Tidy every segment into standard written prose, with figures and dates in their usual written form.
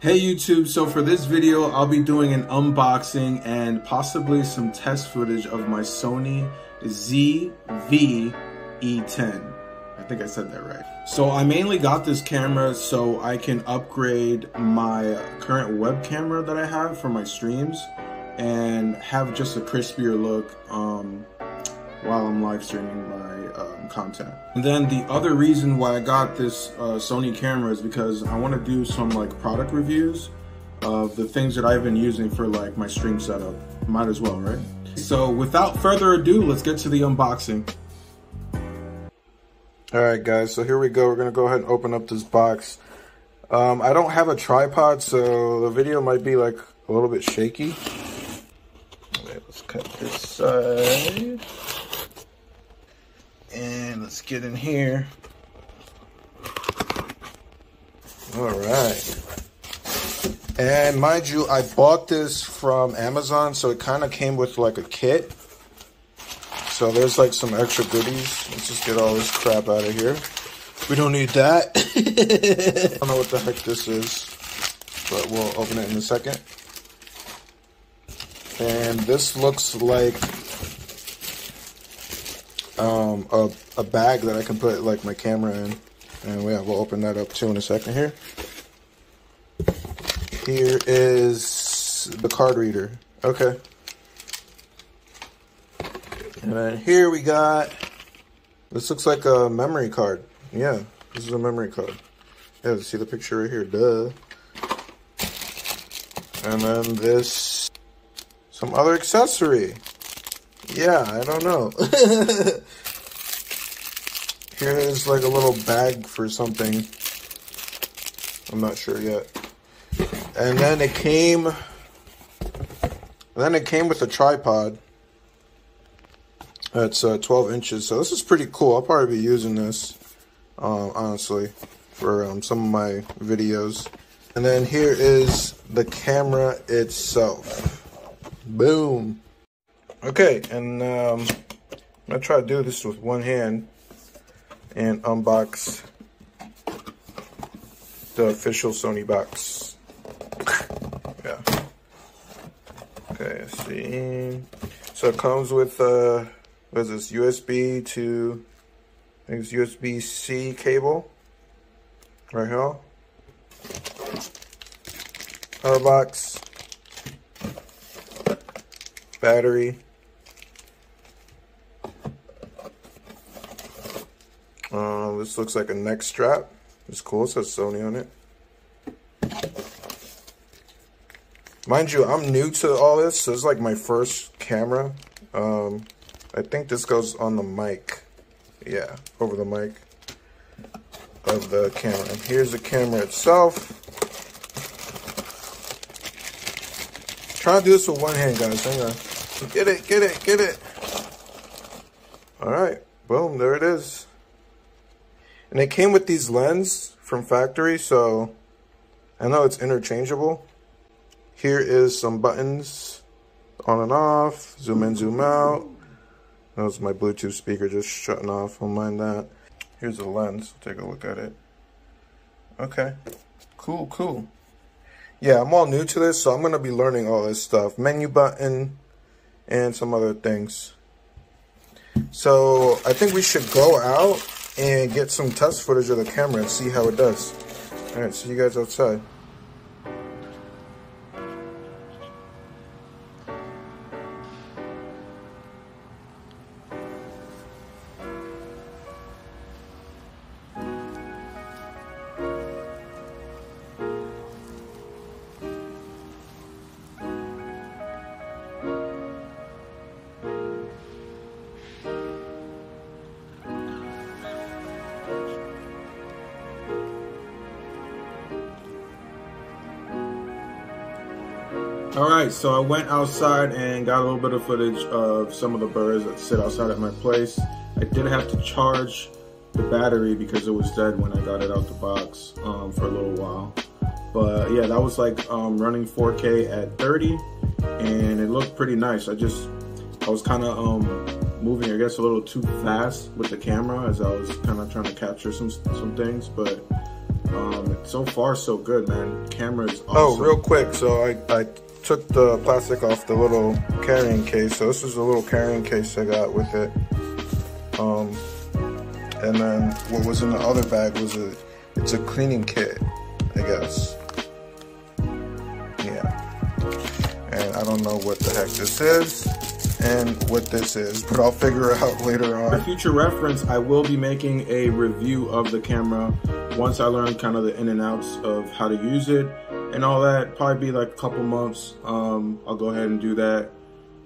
Hey YouTube, so for this video I'll be doing an unboxing and possibly some test footage of my Sony ZV-E10. I think I said that right. So I mainly got this camera so I can upgrade my current web camera that I have for my streams and have just a crispier look while I'm live streaming my content. And then the other reason why I got this Sony camera is because I want to do some like product reviews of the things that I've been using for like my stream setup. Might as well, right? So without further ado, let's get to the unboxing. All right guys, so here we go. We're gonna go ahead and open up this box. I don't have a tripod, so the video might be like a little bit shaky. All right, let's cut this side. And let's get in here. All right. And mind you, I bought this from Amazon, so it kind of came with like a kit. So there's like some extra goodies. Let's just get all this crap out of here. We don't need that. I don't know what the heck this is, but we'll open it in a second. And this looks like a bag that I can put like my camera in, and we'll open that up too in a second. Here is the card reader. Okay, and then here we got, this looks like a memory card. Yeah, this is a memory card. Yeah, see the picture right here, duh. And then this, some other accessory. Yeah, I don't know. Here's like a little bag for something. I'm not sure yet. And then it came. Then it came with a tripod. That's 12 inches, so this is pretty cool. I'll probably be using this, honestly, for some of my videos. And then here is the camera itself. Boom. Okay, and I'm gonna try to do this with one hand and unbox the official Sony box. Yeah. Okay, I see. So it comes with, what is this, USB to, I think it's USB-C cable, right here. Power box, battery. This looks like a neck strap. It's cool. It says Sony on it. Mind you, I'm new to all this. So this is like my first camera. I think this goes on the mic. Yeah, over the mic of the camera. And here's the camera itself. Try to do this with one hand, guys. Hang on. Get it, get it, get it. All right. Boom. There it is. And it came with these lenses from factory, so I know it's interchangeable. Here is some buttons, on and off, zoom in, zoom out. That was my Bluetooth speaker just shutting off, don't mind that. Here's the lens, take a look at it. Okay, cool, cool. Yeah, I'm all new to this, so I'm gonna be learning all this stuff. Menu button, and some other things. So I think we should go out and get some test footage of the camera and see how it does. All right, see you guys outside. Alright, so I went outside and got a little bit of footage of some of the birds that sit outside at my place. I did have to charge the battery because it was dead when I got it out the box for a little while. But yeah, that was like running 4K at 30 and it looked pretty nice. I was kind of moving, I guess, a little too fast with the camera as I was kind of trying to capture some things, but So far, so good, man. Camera's awesome. Oh, real quick. So I took the plastic off the little carrying case. So this is the little carrying case I got with it. And then what was in the other bag was it's a cleaning kit, I guess. Yeah. And I don't know what the heck this is and what this is, but I'll figure it out later on. For future reference, I will be making a review of the camera once I learn kind of the in and outs of how to use it and all that. Probably be like a couple months. I'll go ahead and do that.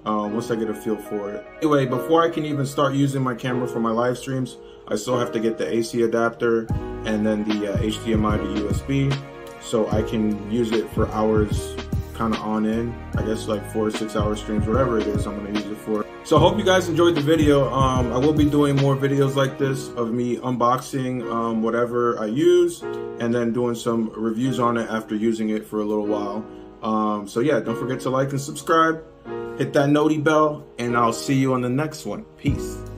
Once I get a feel for it. Anyway, before I can even start using my camera for my live streams, I still have to get the AC adapter and then the HDMI to USB, so I can use it for hours kind of on end. I guess like 4 or 6 hour streams, whatever it is I'm gonna use it for. So I hope you guys enjoyed the video. I will be doing more videos like this of me unboxing whatever I use and then doing some reviews on it after using it for a little while. So yeah, don't forget to like and subscribe. Hit that noty bell, and I'll see you on the next one. Peace.